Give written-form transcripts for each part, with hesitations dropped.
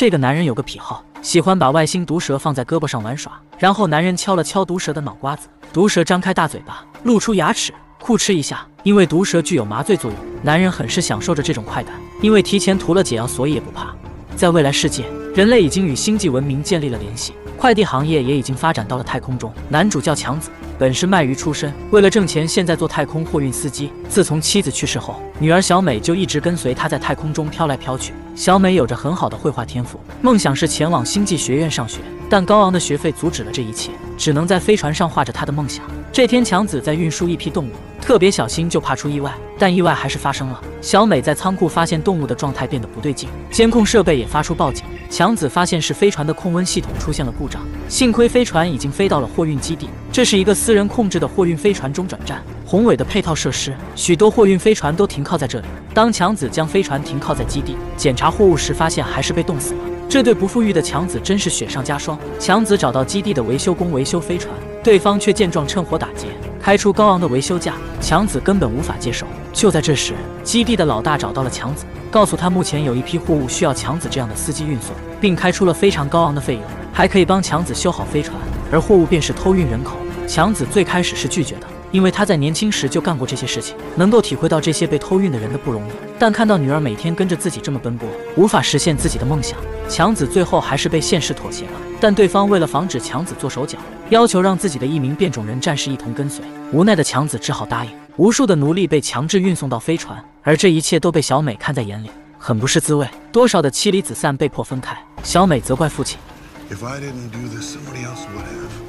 这个男人有个癖好，喜欢把外星毒蛇放在胳膊上玩耍。然后男人敲了敲毒蛇的脑瓜子，毒蛇张开大嘴巴，露出牙齿，酷吃一下。因为毒蛇具有麻醉作用，男人很是享受着这种快感。因为提前涂了解药，所以也不怕。在未来世界，人类已经与星际文明建立了联系，快递行业也已经发展到了太空中。男主叫强子，本是卖鱼出身，为了挣钱，现在做太空货运司机。自从妻子去世后，女儿小美就一直跟随他在太空中飘来飘去。小美有着很好的绘画天赋，梦想是前往星际学院上学，但高昂的学费阻止了这一切，只能在飞船上画着她的梦想。这天，强子在运输一批动物，特别小心，就怕出意外，但意外还是发生了。小美在仓库发现动物的状态变得不对劲，监控设备也发出报警。强子发现是飞船的控温系统出现了故障，幸亏飞船已经飞到了货运基地，这是一个私人控制的货运飞船中转站，宏伟的配套设施，许多货运飞船都停靠在这里。当强子将飞船停靠在基地，检查货物时，发现还是被冻死了。这对不富裕的强子真是雪上加霜。强子找到基地的维修工维修飞船，对方却见状趁火打劫，开出高昂的维修价，强子根本无法接受。就在这时，基地的老大找到了强子，告诉他目前有一批货物需要强子这样的司机运送，并开出了非常高昂的费用，还可以帮强子修好飞船，而货物便是偷运人口。强子最开始是拒绝的，因为他在年轻时就干过这些事情，能够体会到这些被偷运的人的不容易。但看到女儿每天跟着自己这么奔波，无法实现自己的梦想，强子最后还是被现实妥协了。但对方为了防止强子做手脚，要求让自己的一名变种人战士一同跟随。无奈的强子只好答应。无数的奴隶被强制运送到飞船，而这一切都被小美看在眼里，很不是滋味。多少的妻离子散被迫分开，小美责怪父亲。If I didn't do this, somebody else would have.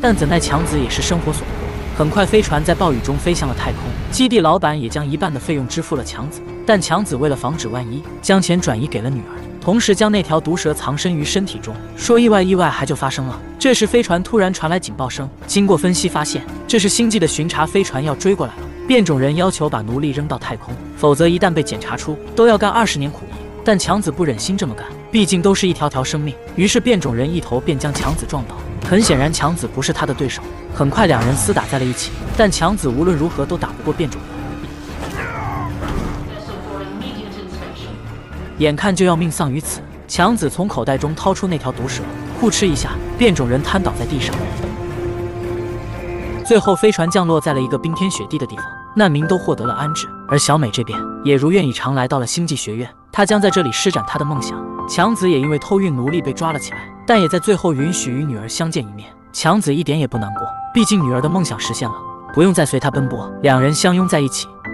但怎奈强子也是生活所迫，很快飞船在暴雨中飞向了太空。基地老板也将一半的费用支付了强子，但强子为了防止万一，将钱转移给了女儿，同时将那条毒蛇藏身于身体中。说意外还就发生了。这时飞船突然传来警报声，经过分析发现，这是星际的巡查飞船要追过来了。变种人要求把奴隶扔到太空，否则一旦被检查出，都要干20年苦役。但强子不忍心这么干，毕竟都是一条条生命。于是变种人一头便将强子撞倒。很显然，强子不是他的对手。很快，两人厮打在了一起。但强子无论如何都打不过变种人，眼看就要命丧于此。强子从口袋中掏出那条毒蛇，互吃一下，变种人瘫倒在地上。最后，飞船降落在了一个冰天雪地的地方，难民都获得了安置。而小美这边也如愿以偿来到了星际学院，她将在这里施展她的梦想。强子也因为偷运奴隶被抓了起来，但也在最后允许与女儿相见一面。强子一点也不难过，毕竟女儿的梦想实现了，不用再随她奔波。两人相拥在一起。